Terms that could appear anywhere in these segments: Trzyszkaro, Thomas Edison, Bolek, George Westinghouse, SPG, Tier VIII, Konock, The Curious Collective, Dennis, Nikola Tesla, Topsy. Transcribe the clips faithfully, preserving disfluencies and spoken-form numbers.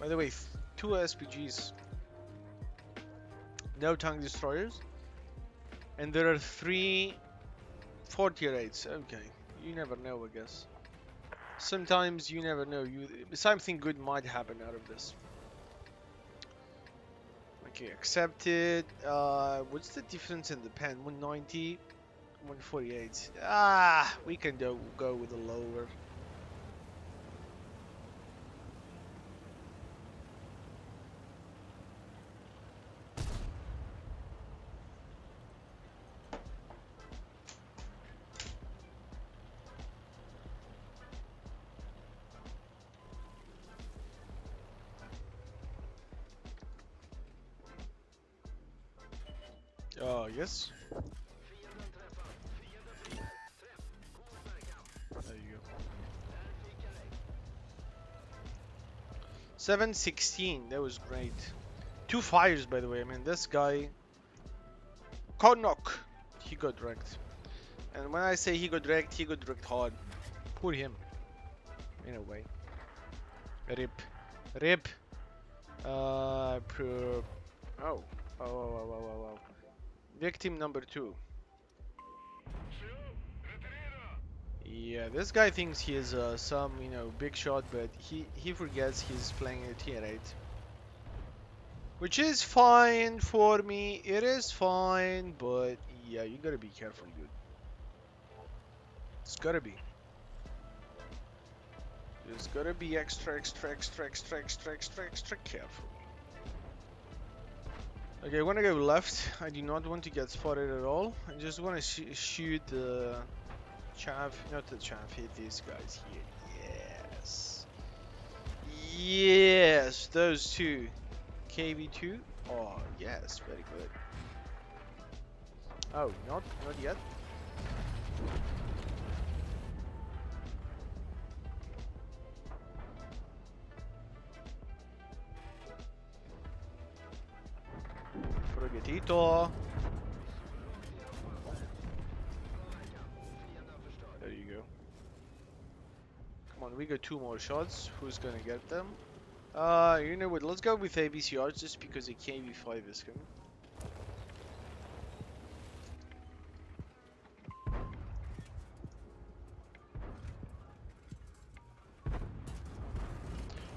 By the way, two S P Gs, no tank destroyers, and there are three four tier eights. Okay, you never know, I guess. Sometimes you never know. You something good might happen out of this. Okay, accepted. Uh, what's the difference in the pen? one ninety, one forty-eight. Ah, we can do, go with the lower. Oh, yes. There you go. seven sixteen, that was great. Two fires, by the way. I mean, this guy, Konock, he got wrecked. And when I say he got wrecked, he got wrecked hard. Poor him. In a way. Rip. Rip. Uh, pro. Oh. Oh, oh, oh, oh, oh. Victim number two. Yeah, this guy thinks he is uh, some, you know, big shot, but he, he forgets he's playing a tier eight. Which is fine for me, it is fine, but yeah, you gotta be careful, dude. It's gotta be. It's gotta be extra, extra, extra, extra, extra, extra, extra careful. Okay, I want to go left. I do not want to get spotted at all. I just want to sh shoot the chav, not the chav, hit these guys here. Yes. Yes, those two. K B two. Oh, yes, very good. Oh, not, not yet. Progetito. There you go. Come on, we got two more shots. Who's gonna get them? Uh, you know what? Let's go with A B C R just because a K B five is coming.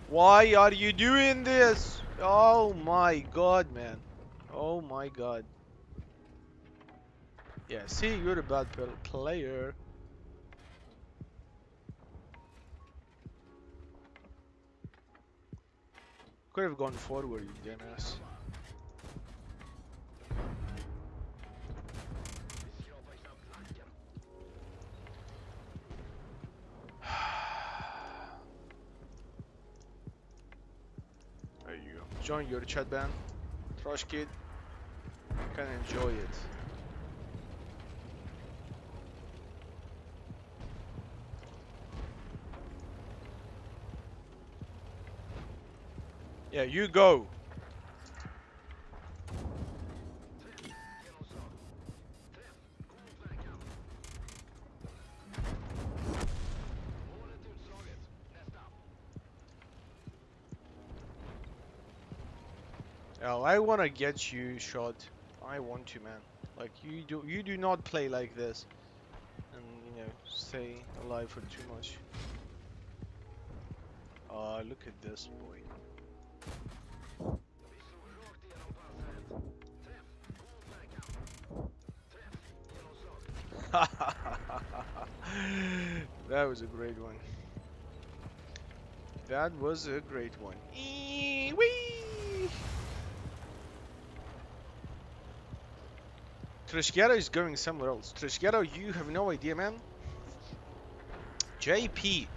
Why are you doing this? Oh my god, man. Oh my god. Yeah, see, you're a bad player. Could have gone forward, Dennis. There you go. Join your chat band. Trash kid. Can enjoy it. Yeah, you go. Oh, I want to get you shot. I want to, man. Like, you do you do not play like this and, you know, stay alive for too much. Ah, uh, look at this boy. That was a great one. That was a great one. Eee, wee! Trzyszkaro is going somewhere else. Trzyszkaro, you have no idea, man. J P,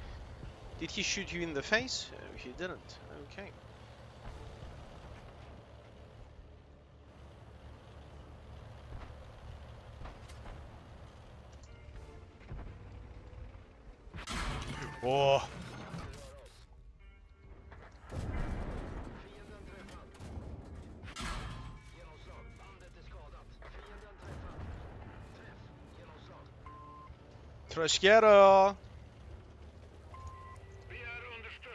did he shoot you in the face? Oh, he didn't. Okay. Oh. Trzyszkaro! We are understood.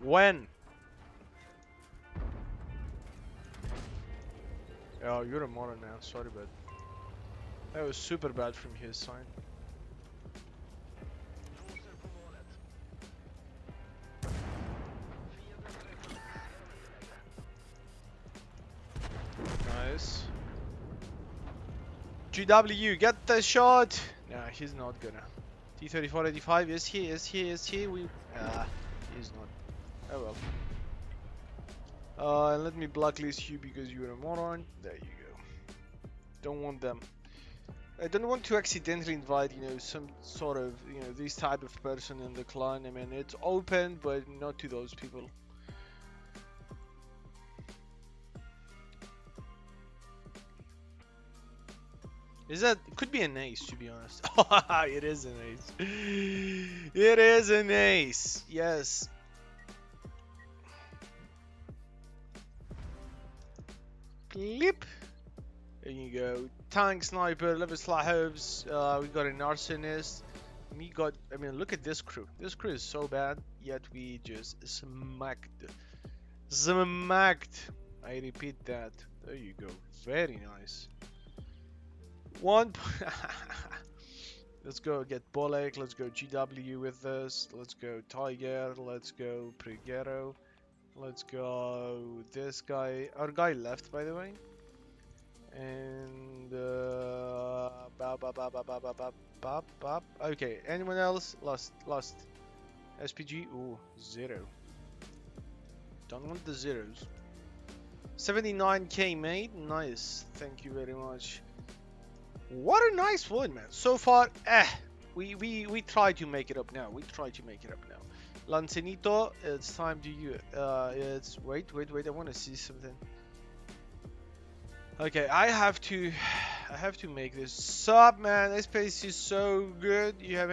When? Oh, you're a moron, man. Sorry, but that was super bad from his side. Nice. G W, get the shot! Nah, he's not gonna. T thirty-four eighty-five, is he? Is he? Is he? We. Ah, he's not. Oh well. Uh, let me blacklist you because you're a moron. There you go. Don't want them. I don't want to accidentally invite, you know, some sort of, you know, this type of person in the clan. I mean, it's open, but not to those people. Is that, it could be an ace, to be honest. It is an ace. It is an ace. Yes. Clip. There you go. Tank, sniper, level slot hopes. Uh, we got an arsonist. We got, I mean, look at this crew. This crew is so bad, yet we just smacked. Smacked. I repeat that. There you go. Very nice. One. Let's go get Bolek. Let's go G W with this. Let's go Tiger. Let's go Prigero. Let's go this guy. Our guy left, by the way. And uh, bop, bop, bop, bop, bop, bop, bop. Okay. Anyone else? Lost. Lost. S P G. Ooh, zero. Don't want the zeros. seventy-nine K made. Nice. Thank you very much. What a nice one, man. So far, eh. We we we try to make it up now. We try to make it up now. Lancenito, it's time to you. Uh, it's wait, wait, wait. I want to see something. Okay, I have to, I have to make this sub, man. This place is so good. You have.